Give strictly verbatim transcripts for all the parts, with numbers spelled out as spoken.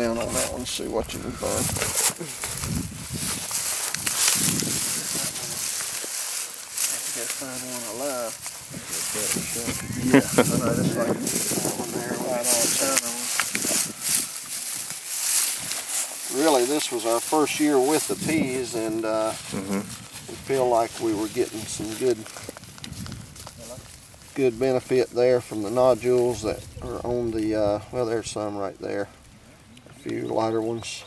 down on that one, see what you can find. I have to go find one alive. Yeah, I know, that's like one there, right on China one. Really, this was our first year with the peas, and uh, mm-hmm. we feel like we were getting some good, good benefit there from the nodules that are on the, uh, well, there's some right there, a few lighter ones.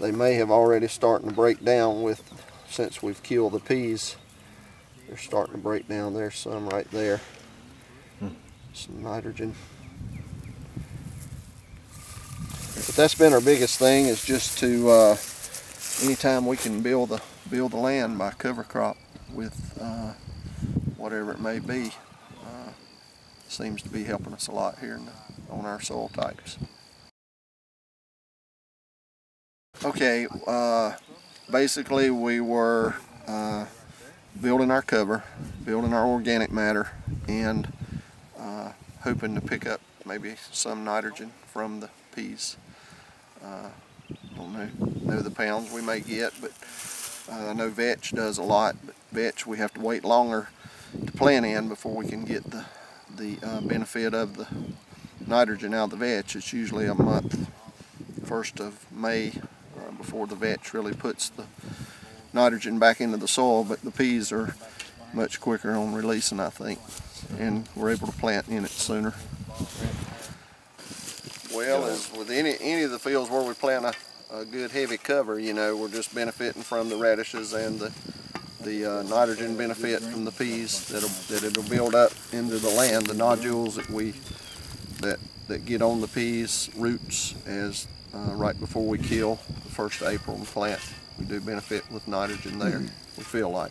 They may have already started to break down with, since we've killed the peas. They're starting to break down. There's some right there. Hmm. Some nitrogen. But that's been our biggest thing, is just to uh, anytime we can build the build the land by cover crop with uh, whatever it may be, uh, seems to be helping us a lot here in the, on our soil types. Okay, uh, basically we were. Uh, building our cover, building our organic matter, and uh, hoping to pick up maybe some nitrogen from the peas. Uh, don't know, know the pounds we may get, but uh, I know vetch does a lot, but vetch we have to wait longer to plant in before we can get the, the uh, benefit of the nitrogen out of the vetch. It's usually a month, first of May, uh, before the vetch really puts the nitrogen back into the soil, but the peas are much quicker on releasing, I think, and we're able to plant in it sooner. Well, as with any any of the fields where we plant a, a good heavy cover, you know, we're just benefiting from the radishes and the the uh, nitrogen benefit from the peas that'll, that it'll build up into the land. The nodules that we that that get on the peas roots as uh, right before we kill the first of April and plant. We do benefit with nitrogen there, we feel like.